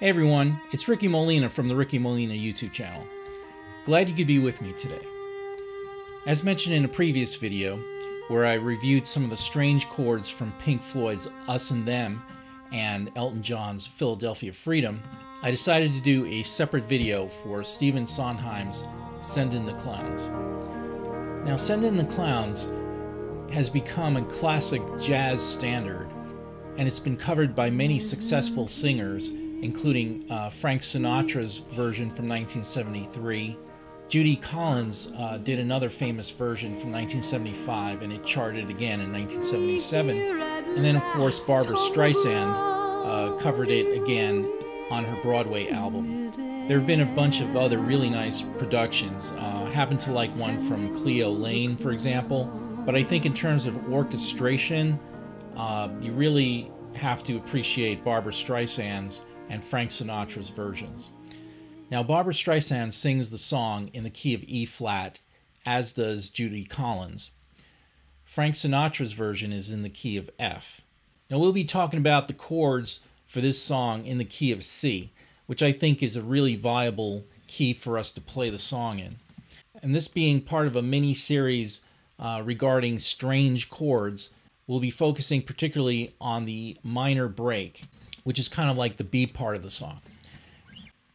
Hey everyone, it's Ricky Molina from the Ricky Molina YouTube channel. Glad you could be with me today. As mentioned in a previous video, where I reviewed some of the strange chords from Pink Floyd's Us and Them and Elton John's Philadelphia Freedom, I decided to do a separate video for Stephen Sondheim's Send in the Clowns. Now, Send in the Clowns has become a classic jazz standard, and it's been covered by many successful singers, including Frank Sinatra's version from 1973. Judy Collins did another famous version from 1975, and it charted again in 1977. And then, of course, Barbara Streisand covered it again on her Broadway album. There have been a bunch of other really nice productions. I happen to like one from Cleo Laine, for example. But I think in terms of orchestration, you really have to appreciate Barbara Streisand's and Frank Sinatra's versions. Now, Barbara Streisand sings the song in the key of E flat, as does Judy Collins. Frank Sinatra's version is in the key of F. Now, we'll be talking about the chords for this song in the key of C, which I think is a really viable key for us to play the song in. And this being part of a mini-series regarding strange chords, we'll be focusing particularly on the minor break, which is kind of like the B part of the song.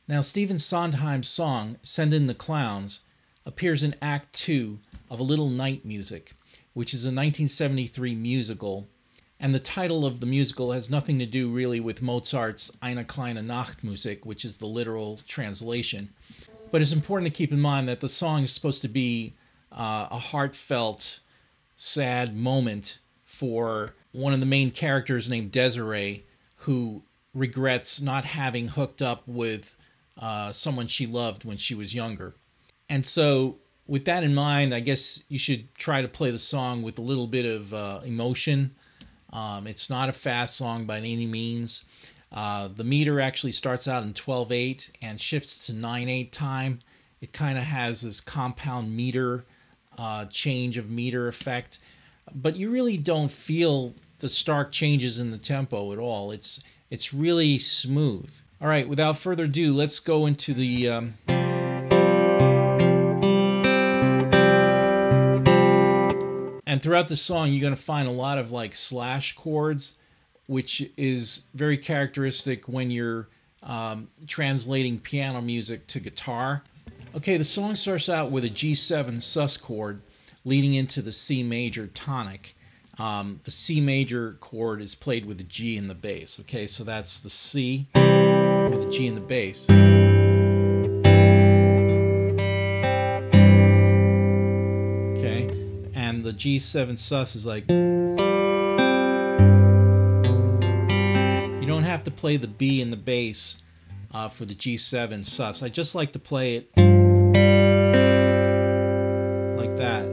Now, Stephen Sondheim's song, Send in the Clowns, appears in Act 2 of A Little Night Music, which is a 1973 musical, and the title of the musical has nothing to do really with Mozart's Eine kleine Nachtmusik, which is the literal translation. But it's important to keep in mind that the song is supposed to be a heartfelt, sad moment for one of the main characters named Desiree, who regrets not having hooked up with someone she loved when she was younger. And so with that in mind, I guess you should try to play the song with a little bit of emotion. It's not a fast song by any means. The meter actually starts out in 12/8 and shifts to 9/8 time. It kind of has this compound meter, change of meter effect, but you really don't feel the stark changes in the tempo at all. It's really smooth. All right, without further ado, let's go into the and throughout the song you're going to find a lot of like slash chords, which is very characteristic when you're translating piano music to guitar. Okay, the song starts out with a G7 sus chord leading into the C major tonic. The C major chord is played with the G in the bass. Okay, so that's the C with the G in the bass. Okay, and the G7 sus is like... You don't have to play the B in the bass for the G7 sus. I just like to play it like that.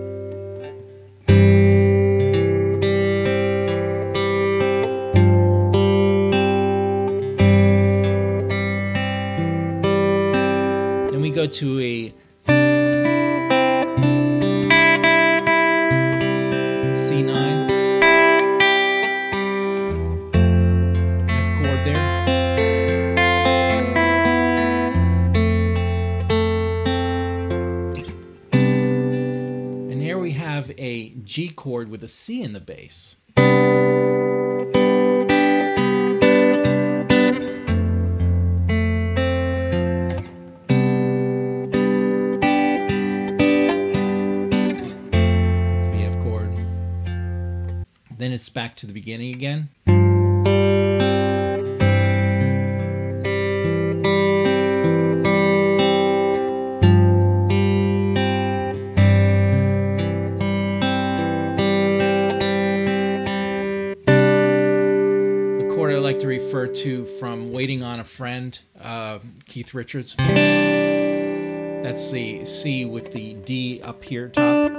Go to a C9, F chord there, and here we have a G chord with a C in the bass. Then it's back to the beginning again. The chord I like to refer to from Waiting on a Friend, Keith Richards. That's the C with the D up here top.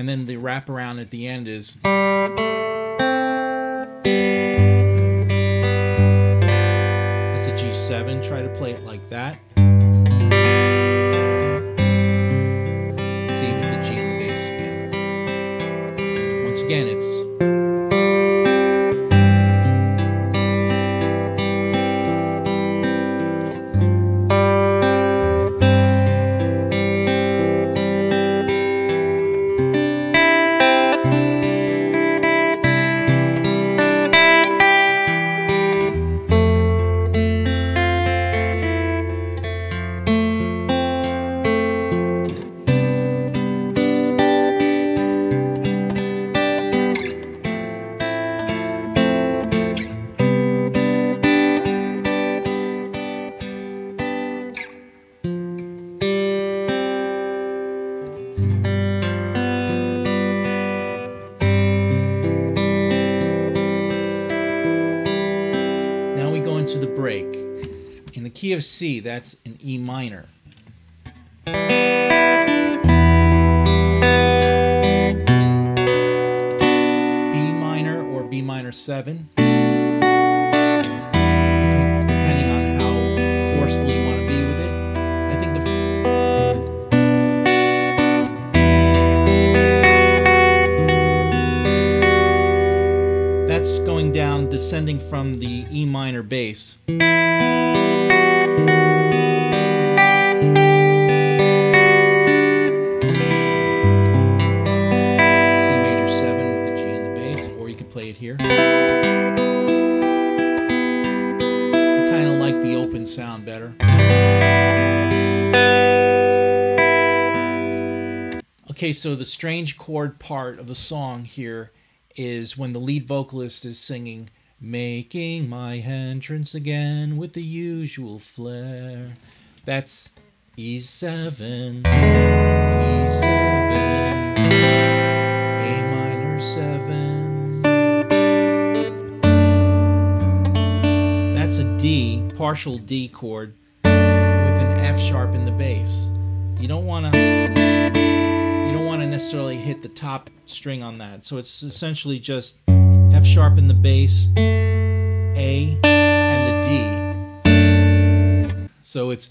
and then the wraparound at the end is. That's a G7. Try to play it like that. C with the G and the bass again. Once again, it's. Key of C, that's an E minor. B minor or B minor 7, depending on how forceful you want to be with it. I think that's going down, descending from the E minor bass. Here. I kind of like the open sound better. Okay, so the strange chord part of the song here is when the lead vocalist is singing, making my entrance again with the usual flair. That's E7, E7, A minor 7. That's a D, partial D chord with an F sharp in the bass. You don't want to necessarily hit the top string on that. So it's essentially just F sharp in the bass, A, and the D. So it's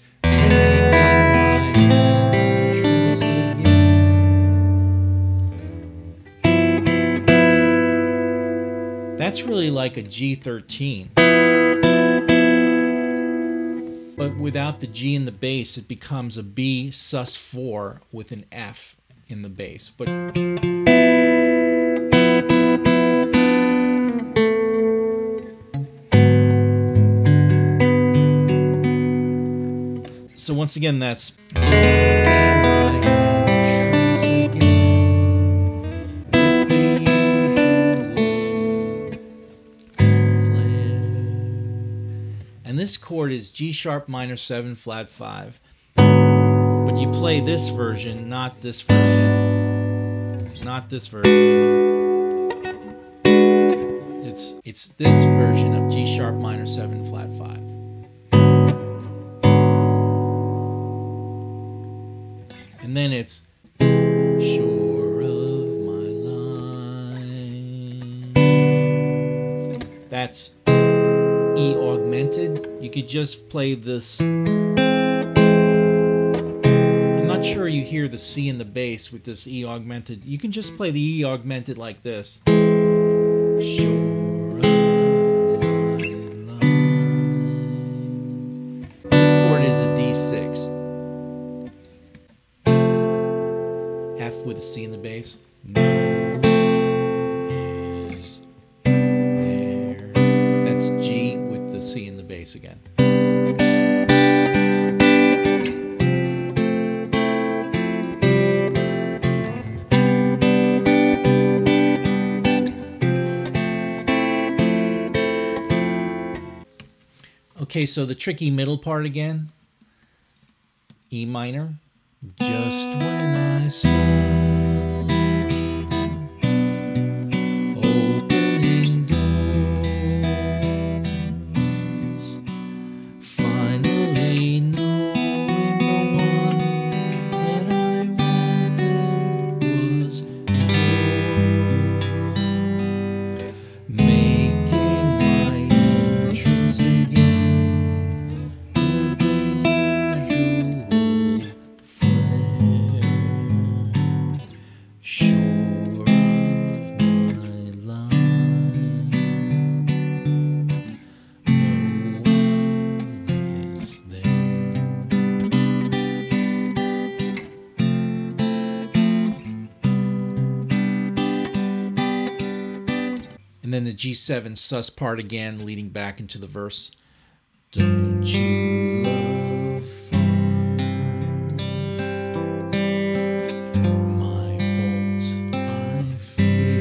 that's really like a G13. But without the G in the bass, it becomes a B sus4 with an F in the bass. But so once again, that's this chord is G sharp minor 7 flat 5, but you play this version, not this version, not this version. It's this version of G sharp minor 7 flat 5. And then it's sure of my lines. That's E augmented. You could just play this. I'm not sure you hear the C in the bass with this E augmented. You can just play the E augmented like this. Sure of my lines. This chord is a D6. F with a C in the bass. Again. Okay, so the tricky middle part again. E minor. Just when I stop. and then the G7 sus part again, leading back into the verse. Don't you love flowers? My fault, I fear.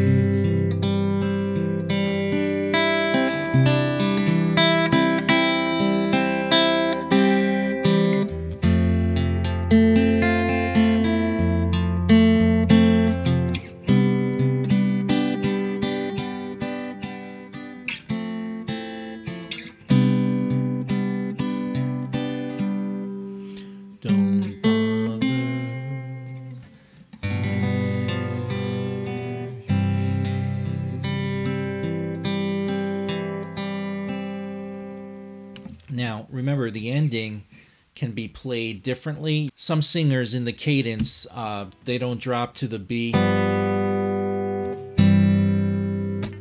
Remember, the ending can be played differently. Some singers in the cadence, they don't drop to the B.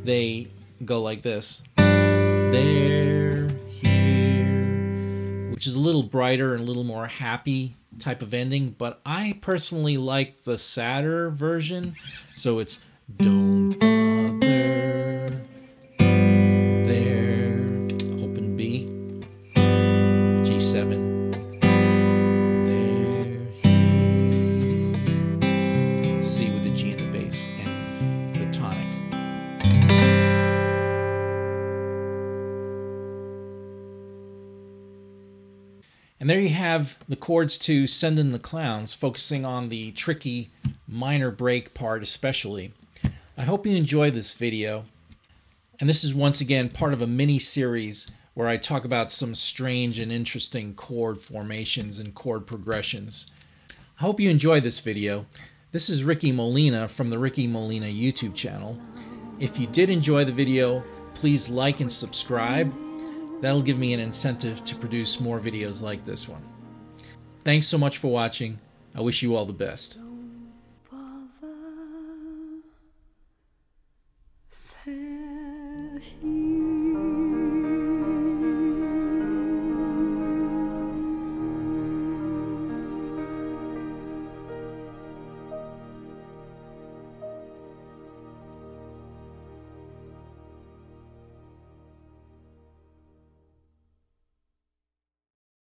They go like this. There, here, which is a little brighter and a little more happy type of ending. But I personally like the sadder version. So it's don't bother. And there you have the chords to Send in the Clowns, focusing on the tricky minor break part especially. I hope you enjoyed this video. And this is once again part of a mini-series where I talk about some strange and interesting chord formations and chord progressions. I hope you enjoyed this video. This is Ricky Molina from the Ricky Molina YouTube channel. If you did enjoy the video, please like and subscribe. That'll give me an incentive to produce more videos like this one. Thanks so much for watching. I wish you all the best. Don't bother.